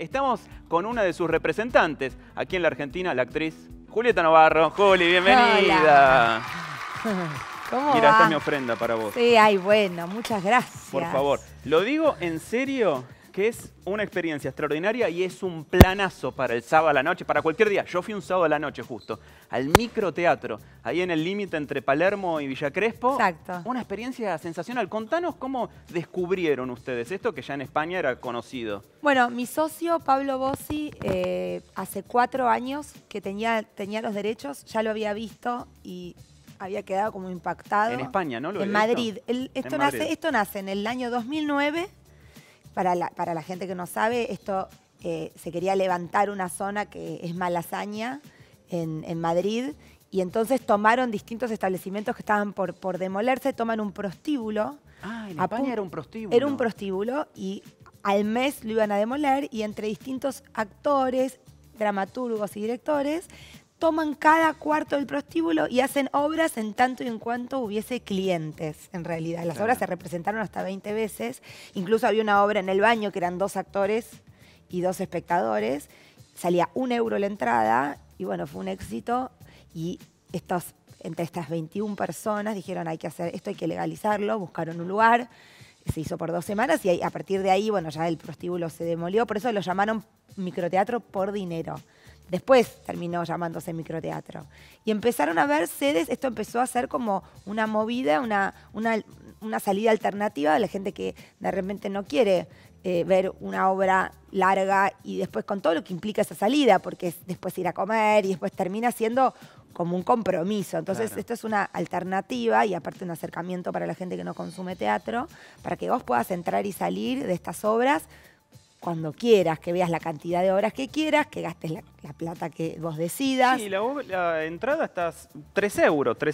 Estamos con una de sus representantes aquí en la Argentina, la actriz Julieta Navarro. Juli, bienvenida. Hola. ¿Cómo Mira, va? Esta es mi ofrenda para vos. Sí, ay, bueno, muchas gracias. Por favor, lo digo en serio, que es una experiencia extraordinaria y es un planazo para el sábado a la noche, para cualquier día. Yo fui un sábado a la noche justo, al microteatro, ahí en el límite entre Palermo y Villa Crespo. Exacto. Una experiencia sensacional. Contanos cómo descubrieron ustedes esto, que ya en España era conocido. Bueno, mi socio Pablo Bossi, hace 4 años que tenía los derechos, ya lo había visto y... había quedado como impactado. En España, ¿no? En Madrid. Esto nace en el año 2009. Para la gente que no sabe, esto se quería levantar una zona que es Malasaña, en Madrid. Y entonces tomaron distintos establecimientos que estaban por demolerse, toman un prostíbulo. Ah, en España era un prostíbulo. Era un prostíbulo y al mes lo iban a demoler. Y entre distintos actores, dramaturgos y directores... toman cada cuarto del prostíbulo y hacen obras en tanto y en cuanto hubiese clientes, en realidad. Las obras se representaron hasta 20 veces. Incluso había una obra en el baño que eran 2 actores y 2 espectadores. Salía 1 euro la entrada y, bueno, fue un éxito. Y entre estas 21 personas dijeron, hay que hacer esto, hay que legalizarlo. Buscaron un lugar. Se hizo por 2 semanas y a partir de ahí, bueno, ya el prostíbulo se demolió. Por eso lo llamaron microteatro por dinero. Después terminó llamándose microteatro. Y empezaron a ver sedes, esto empezó a ser como una movida, una salida alternativa de la gente que de repente no quiere ver una obra larga y después con todo lo que implica esa salida, porque es después ir a comer y después termina siendo como un compromiso. Entonces, claro, esto es una alternativa y aparte un acercamiento para la gente que no consume teatro, para que vos puedas entrar y salir de estas obras cuando quieras, que veas la cantidad de horas que quieras, que gastes la plata que vos decidas. Sí, la entrada está 3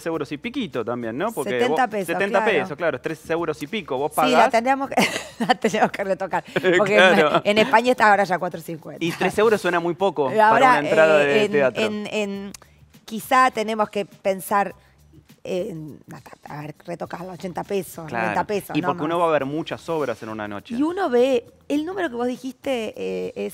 euros y piquito también, ¿no? Porque 70 pesos, 70 claro. pesos, claro, 3 euros y pico, vos pagás. Sí, la tendríamos que retocar, porque claro, en España está ahora ya 4,50. Y 3 euros suena muy poco ahora, para una entrada de teatro. Quizá tenemos que pensar... a ver, retocarlo, 80 pesos, claro, 90 pesos. Y porque uno va a ver muchas obras en una noche. Y uno ve, el número que vos dijiste es...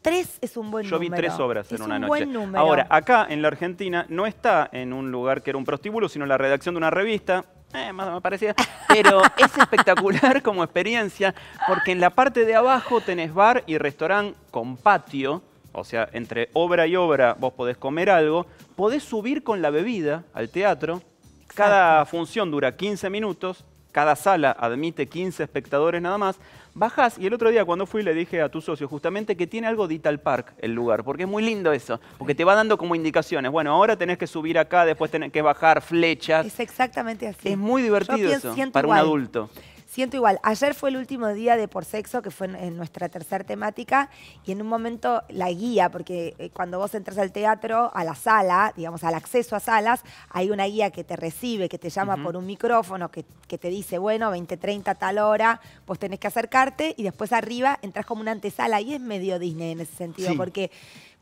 3 es un buen número. Yo vi 3 obras en una noche. Es un buen número. Ahora, acá en la Argentina no está en un lugar que era un prostíbulo, sino la redacción de una revista, más o menos parecida, pero es espectacular como experiencia, porque en la parte de abajo tenés bar y restaurante con patio. O sea, entre obra y obra vos podés comer algo, podés subir con la bebida al teatro. Exacto. Cada función dura 15 minutos, cada sala admite 15 espectadores nada más. Bajás y el otro día cuando fui le dije a tu socio justamente que tiene algo de Ital Park el lugar, porque es muy lindo eso, porque te va dando como indicaciones. Bueno, ahora tenés que subir acá, después tenés que bajar flechas. Es exactamente así. Es muy divertido eso para un adulto. Siento igual. Ayer fue el último día de Por Sexo, que fue en nuestra tercera temática, y en un momento la guía, porque cuando vos entras al teatro, a la sala, digamos, al acceso a salas, hay una guía que te recibe, que te llama por un micrófono, que te dice, bueno, 20:30 tal hora, vos tenés que acercarte, y después arriba entras como una antesala, y es medio Disney en ese sentido, sí, porque...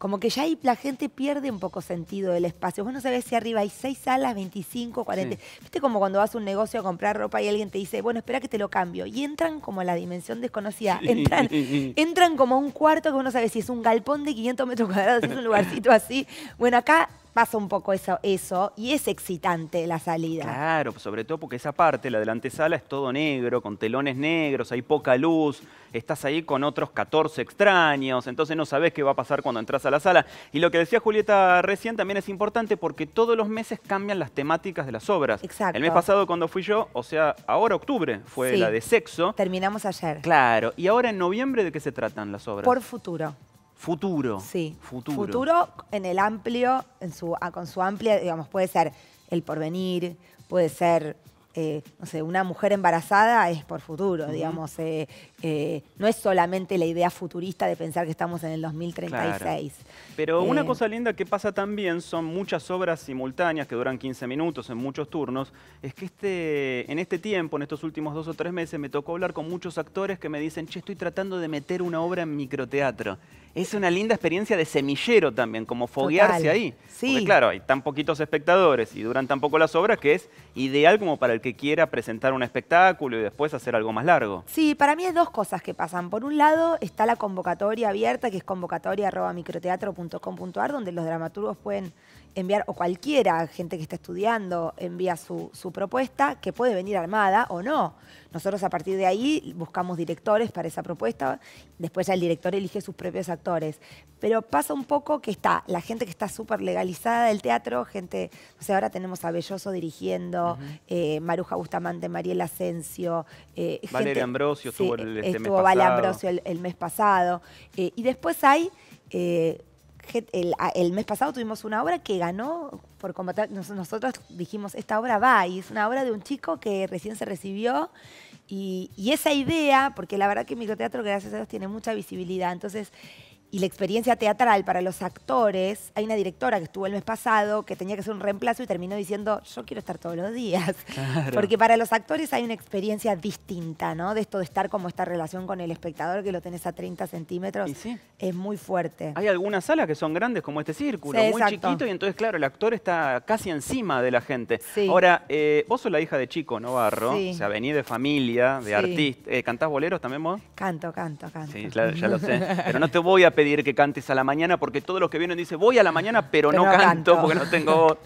como que ya ahí la gente pierde un poco sentido del espacio. Vos no sabés si arriba hay 6 salas, 25, 40. Sí. Viste como cuando vas a un negocio a comprar ropa y alguien te dice, bueno, espera que te lo cambio. Y entran como a la dimensión desconocida. Sí. Entran como a un cuarto que vos no sabés si es un galpón de 500 metros cuadrados, si es un lugarcito así. Bueno, acá pasa un poco eso y es excitante la salida. Claro, sobre todo porque esa parte, la de la antesala, es todo negro, con telones negros, hay poca luz, estás ahí con otros 14 extraños, entonces no sabés qué va a pasar cuando entras a la sala. Y lo que decía Julieta recién también es importante porque todos los meses cambian las temáticas de las obras. Exacto. El mes pasado cuando fui yo, o sea, ahora octubre fue la de sexo. Terminamos ayer. Claro, y ahora en noviembre, ¿de qué se tratan las obras? Por futuro. Futuro. Sí. Futuro. Futuro en el amplio, con su amplia, digamos, puede ser el porvenir, puede ser, no sé, una mujer embarazada es por futuro, digamos. No es solamente la idea futurista de pensar que estamos en el 2036. Claro. Pero una cosa linda que pasa también son muchas obras simultáneas que duran 15 minutos en muchos turnos. Es que en este tiempo, en estos últimos 2 o 3 meses, me tocó hablar con muchos actores que me dicen, che, estoy tratando de meter una obra en microteatro. es una linda experiencia de semillero también, como foguearse ahí. Sí. Porque claro, hay tan poquitos espectadores y duran tan poco las obras que es ideal como para el que quiera presentar un espectáculo y después hacer algo más largo. Sí, para mí es dos cosas que pasan. Por un lado está la convocatoria abierta, que es convocatoria@microteatro.com.ar, donde los dramaturgos pueden enviar, o cualquiera, gente que está estudiando, envía su propuesta, que puede venir armada o no. Nosotros a partir de ahí buscamos directores para esa propuesta, después ya el director elige sus propios actores. Pero pasa un poco que está la gente que está súper legalizada del teatro, gente, o sea, ahora tenemos a Belloso dirigiendo, Maruja Bustamante, Mariel Asensio. Valeria Ambrosio estuvo el mes pasado. Estuvo Valeria Ambrosio el mes pasado. Y después hay... El mes pasado tuvimos una obra que ganó por combatir. Nosotros dijimos, esta obra va, y es una obra de un chico que recién se recibió, y esa idea, porque la verdad que el microteatro, gracias a Dios, tiene mucha visibilidad, entonces, y la experiencia teatral para los actores, hay una directora que estuvo el mes pasado, que tenía que hacer un reemplazo y terminó diciendo, yo quiero estar todos los días. Claro. Porque para los actores hay una experiencia distinta, ¿no? De esto de estar como esta relación con el espectador, que lo tenés a 30 centímetros, sí, es muy fuerte. Hay algunas salas que son grandes, como este círculo, sí, muy chiquito, y entonces, claro, el actor está casi encima de la gente. Sí. Ahora, vos sos la hija de Chico Navarro, sí, o sea, venís de familia, de sí, artista. ¿Cantás boleros también vos? Canto. Sí, claro, ya lo sé. Pero no te voy a pedir que cantes a la mañana, porque todos los que vienen dicen voy a la mañana, pero no canto porque no tengo voz.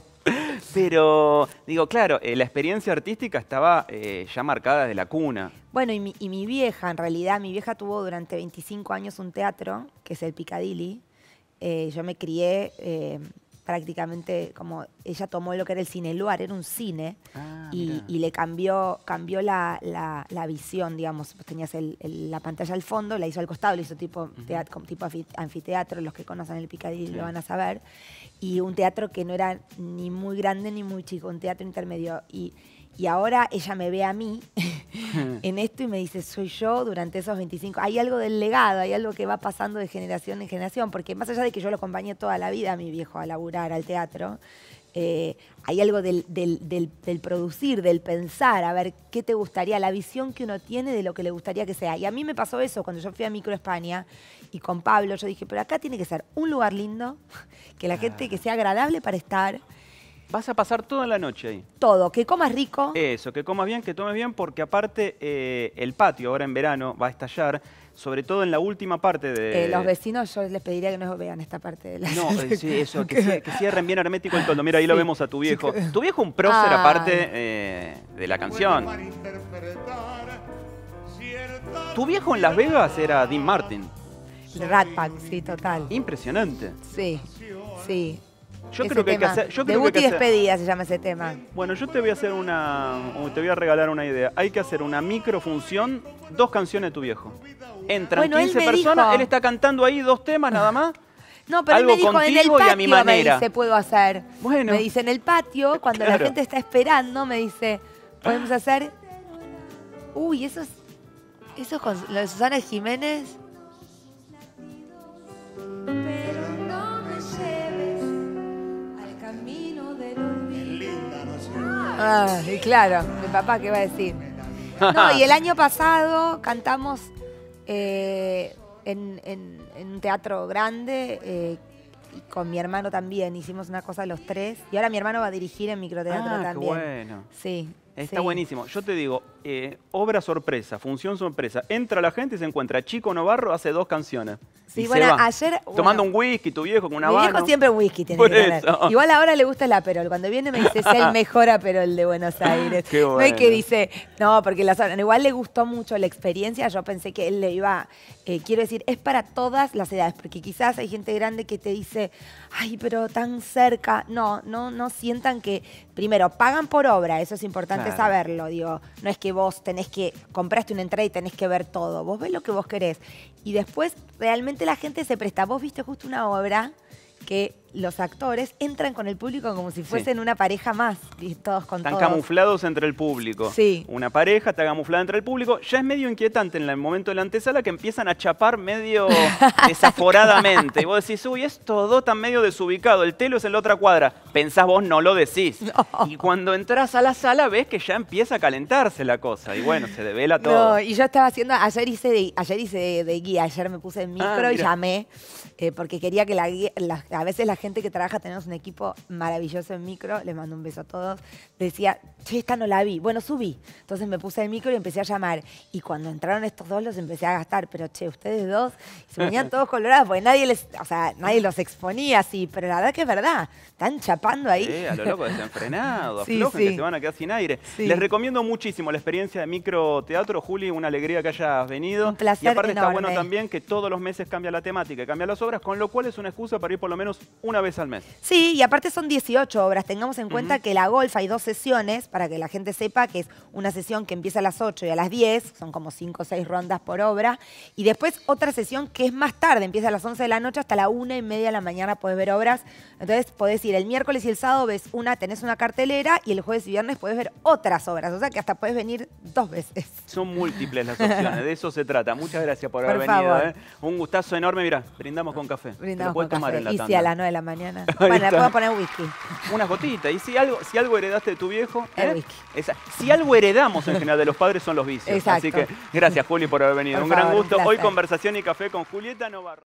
Pero, digo, claro, la experiencia artística estaba ya marcada desde la cuna. Bueno, y mi vieja, en realidad, mi vieja tuvo durante 25 años un teatro, que es el Piccadilly. Yo me crié prácticamente como... Ella tomó lo que era el cine luar, era un cine, y le cambió la visión, digamos. Tenías la pantalla al fondo, la hizo al costado, la hizo tipo teatro, tipo anfiteatro, los que conocen el Piccadilly lo van a saber. Y un teatro que no era ni muy grande ni muy chico, un teatro intermedio. Y ahora ella me ve a mí en esto y me dice, soy yo durante esos 25. Hay algo del legado, hay algo que va pasando de generación en generación, porque más allá de que yo lo acompañé toda la vida a mi viejo a laburar al teatro, hay algo del producir, del pensar, a ver qué te gustaría, la visión que uno tiene de lo que le gustaría que sea. Y a mí me pasó eso cuando yo fui a Micro España y con Pablo, yo dije, pero acá tiene que ser un lugar lindo, que la gente, que sea agradable para estar. Vas a pasar toda la noche ahí. Todo, que comas rico. Eso, que comas bien, que tomes bien, porque aparte el patio ahora en verano va a estallar, sobre todo en la última parte de... los vecinos, yo les pediría que no vean esta parte de la... No, sí, eso, que cierren bien hermético el toldo. Mira, ahí sí, lo vemos a tu viejo. Sí. Tu viejo un prócer aparte de la canción. Tu viejo en Las Vegas era Dean Martin. The Rat Pack, sí, total. Impresionante. Sí, sí. Yo creo que hay que hacer... Debut y despedida se llama ese tema. Bueno, yo te voy a hacer te voy a regalar una idea. Hay que hacer una microfunción, 2 canciones de tu viejo. Entran 15 personas, él está cantando ahí 2 temas nada más. No, pero él me dijo, en el patio, me dice, puedo hacer. Bueno. Me dice, en el patio, cuando la gente está esperando, me dice, podemos hacer... Uy, eso es con lo de Susana Jiménez... Ah, y claro, mi papá, ¿qué va a decir? No, y el año pasado cantamos en un teatro grande y con mi hermano también, hicimos una cosa los 3. Y ahora mi hermano va a dirigir en microteatro también. Qué bueno. Sí. Está buenísimo. Yo te digo, obra sorpresa, función sorpresa. Entra la gente y se encuentra Chico Navarro, hace 2 canciones. Sí, y bueno, se va. Ayer... Tomando un whisky, tu viejo con una habana. Mi viejo siempre whisky tiene que tener. Igual ahora le gusta el Aperol. Cuando viene me dice, es el mejor Aperol de Buenos Aires. Qué bueno. No hay que dice, no, porque igual le gustó mucho la experiencia. Yo pensé que él le iba... quiero decir, es para todas las edades, porque quizás hay gente grande que te dice, ay, pero tan cerca. No sientan que... Primero, pagan por obra, eso es importante. Claro. Saberlo, digo, no es que vos tenés que, compraste una entrada y tenés que ver todo, vos ves lo que vos querés y después realmente la gente se presta. Vos viste justo una obra que los actores entran con el público como si fuesen una pareja más. Y todos con todos. Están camuflados entre el público. Sí. Una pareja está camuflada entre el público. Ya es medio inquietante en el momento de la antesala que empiezan a chapar medio desaforadamente. Y vos decís, uy, estos dos están medio desubicados. El telo es en la otra cuadra. Pensás vos, no lo decís. No. Y cuando entras a la sala ves que ya empieza a calentarse la cosa. Y bueno, se devela todo. No, y yo estaba haciendo... Ayer hice de guía. Ayer me puse en micro y llamé. Porque quería que a veces la gente que trabaja, tenemos un equipo maravilloso en micro, les mando un beso a todos, decía, che, esta no la vi, bueno, subí. Entonces me puse el micro y empecé a llamar. Y cuando entraron estos dos los empecé a gastar, pero che, ustedes dos, se ponían todos colorados, porque nadie les, o sea, nadie los exponía así, pero la verdad que es verdad, están chapando ahí. Sí, a lo loco, desenfrenado, aflojen que se van a quedar sin aire. Sí. Les recomiendo muchísimo la experiencia de microteatro, Juli, una alegría que hayas venido. Un placer. Y aparte enorme. Está bueno también que todos los meses cambia la temática, cambia las obras, con lo cual es una excusa para ir por lo menos una vez al mes. Sí, y aparte son 18 obras. Tengamos en cuenta que la golf hay 2 sesiones, para que la gente sepa que es una sesión que empieza a las 8 y a las 10, son como 5 o 6 rondas por obra, y después otra sesión que es más tarde, empieza a las 11 de la noche hasta la 1:30 de la mañana podés ver obras. Entonces podés ir el miércoles y el sábado ves una, tenés una cartelera, y el jueves y viernes podés ver otras obras, o sea que hasta podés venir 2 veces. Son múltiples las opciones, de eso se trata. Muchas gracias por haber venido. Un gustazo enorme, mirá, brindamos con café. Brindamos con café. En la tanda. Y si a las 9 de la mañana. Bueno, le puedo poner whisky. Unas gotitas. Y si algo heredaste de tu viejo, el whisky. Si algo heredamos en general de los padres son los vicios. Exacto. Así que gracias, Juli, por haber venido. Un gran gusto. Hoy conversación y café con Julieta Navarro.